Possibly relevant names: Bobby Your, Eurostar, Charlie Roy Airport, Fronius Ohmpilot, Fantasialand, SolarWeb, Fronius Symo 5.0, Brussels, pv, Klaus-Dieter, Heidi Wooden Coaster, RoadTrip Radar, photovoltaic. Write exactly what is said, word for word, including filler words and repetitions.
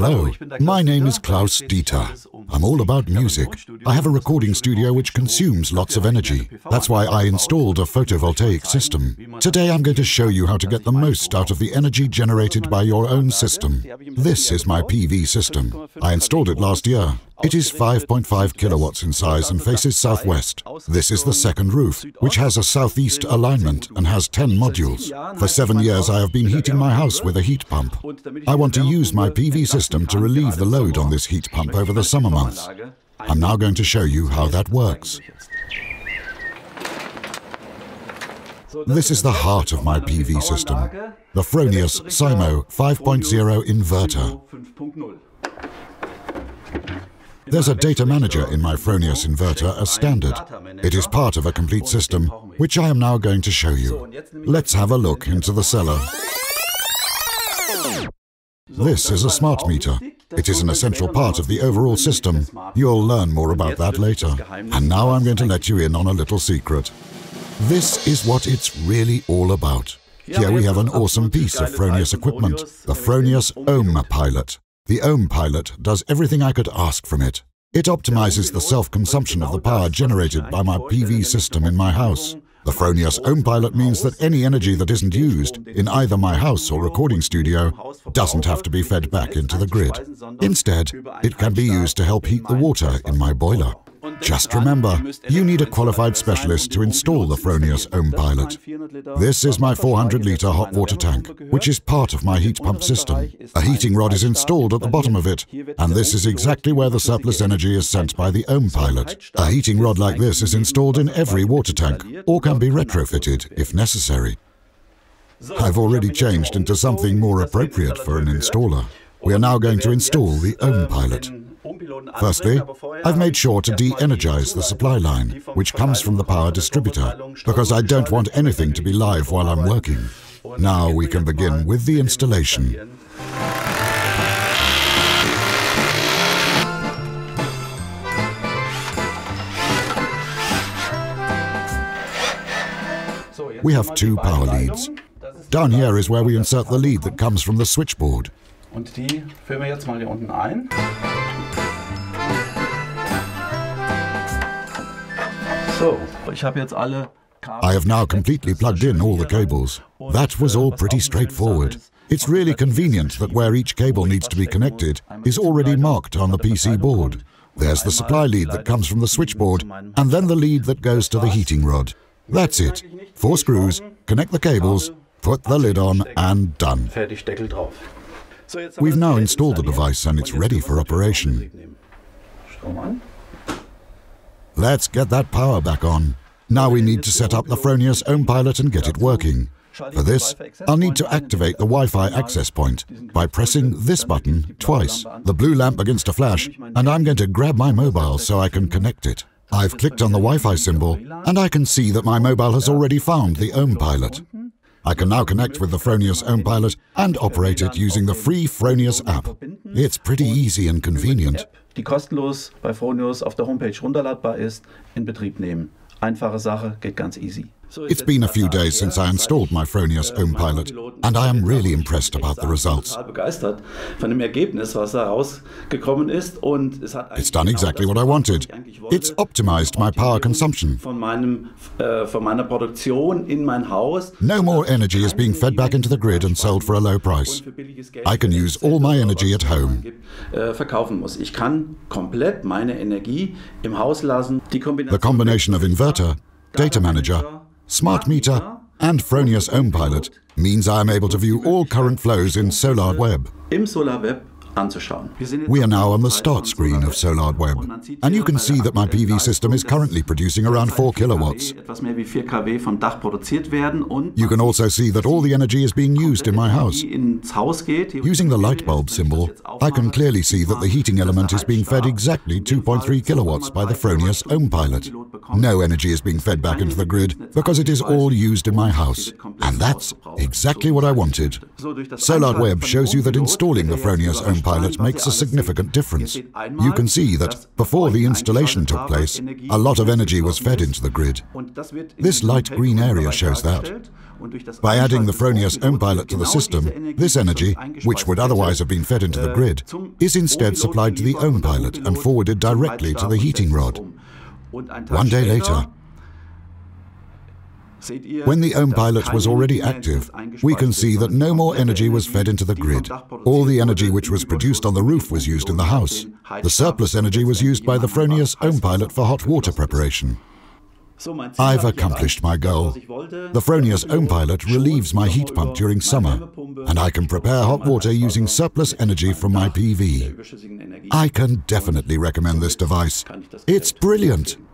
Hello, my name is Klaus-Dieter. I'm all about music. I have a recording studio which consumes lots of energy. That's why I installed a photovoltaic system. Today I'm going to show you how to get the most out of the energy generated by your own system. This is my P V system. I installed it last year. It is five point five kilowatts in size and faces southwest. This is the second roof, which has a southeast alignment and has ten modules. For seven years I have been heating my house with a heat pump. I want to use my P V system to relieve the load on this heat pump over the summer months. I'm now going to show you how that works. This is the heart of my P V system, the Fronius Symo five point oh inverter. There's a data manager in my Fronius inverter as standard. It is part of a complete system, which I am now going to show you. Let's have a look into the cellar. This is a smart meter. It is an essential part of the overall system. You'll learn more about that later. And now I'm going to let you in on a little secret. This is what it's really all about. Here we have an awesome piece of Fronius equipment, the Fronius Ohmpilot. The Ohmpilot does everything I could ask from it. It optimizes the self-consumption of the power generated by my P V system in my house. The Fronius Ohmpilot means that any energy that isn't used in either my house or recording studio doesn't have to be fed back into the grid. Instead, it can be used to help heat the water in my boiler. Just remember, you need a qualified specialist to install the Fronius Ohmpilot. This is my four hundred litre hot water tank, which is part of my heat pump system. A heating rod is installed at the bottom of it, and this is exactly where the surplus energy is sent by the Ohmpilot. A heating rod like this is installed in every water tank, or can be retrofitted if necessary. I've already changed into something more appropriate for an installer. We are now going to install the Ohmpilot. Firstly, I've made sure to de-energize the supply line, which comes from the power distributor, because I don't want anything to be live while I'm working. Now we can begin with the installation. We have two power leads. Down here is where we insert the lead that comes from the switchboard. Und die füllen wir jetzt mal hier unten ein. So, ich habe jetzt alle I have now completely plugged in all the cables. That was all pretty straightforward. It's really convenient that where each cable needs to be connected is already marked on the P C board. There's the supply lead that comes from the switchboard, and then the lead that goes to the heating rod. That's it. Four screws, connect the cables, put the lid on, and done. We've now installed the device and it's ready for operation. Let's get that power back on. Now we need to set up the Fronius Ohmpilot and get it working. For this, I'll need to activate the Wi-Fi access point by pressing this button twice. The blue lamp begins to flash and I'm going to grab my mobile so I can connect it. I've clicked on the Wi-Fi symbol and I can see that my mobile has already found the Ohmpilot. I can now connect with the Fronius Ohmpilot and operate it using the free Fronius app. It's pretty easy and convenient. Die kostenlos bei Fronius auf der Homepage runterladbar ist, in Betrieb nehmen. Einfache Sache, geht ganz easy. It's been a few days since I installed my Fronius Ohmpilot and I am really impressed about the results. It's done exactly what I wanted. It's optimized my power consumption. No more energy is being fed back into the grid and sold for a low price. I can use all my energy at home. The combination of inverter, data manager, smart meter and Fronius Ohmpilot means I am able to view all current flows in SolarWeb. We are now on the start screen of SolarWeb and you can see that my P V system is currently producing around four kilowatts. You can also see that all the energy is being used in my house. Using the light bulb symbol, I can clearly see that the heating element is being fed exactly two point three kilowatts by the Fronius Ohmpilot. No energy is being fed back into the grid because it is all used in my house. And that's exactly what I wanted. SolarWeb shows you that installing the Fronius Ohmpilot Ohmpilot makes a significant difference. You can see that before the installation took place, a lot of energy was fed into the grid. This light green area shows that. By adding the Fronius Ohmpilot to the system, this energy, which would otherwise have been fed into the grid, is instead supplied to the Ohmpilot and forwarded directly to the heating rod. One day later, when the Ohmpilot was already active, we can see that no more energy was fed into the grid. All the energy which was produced on the roof was used in the house. The surplus energy was used by the Fronius Ohmpilot for hot water preparation. I've accomplished my goal. The Fronius Ohmpilot relieves my heat pump during summer, and I can prepare hot water using surplus energy from my P V. I can definitely recommend this device. It's brilliant!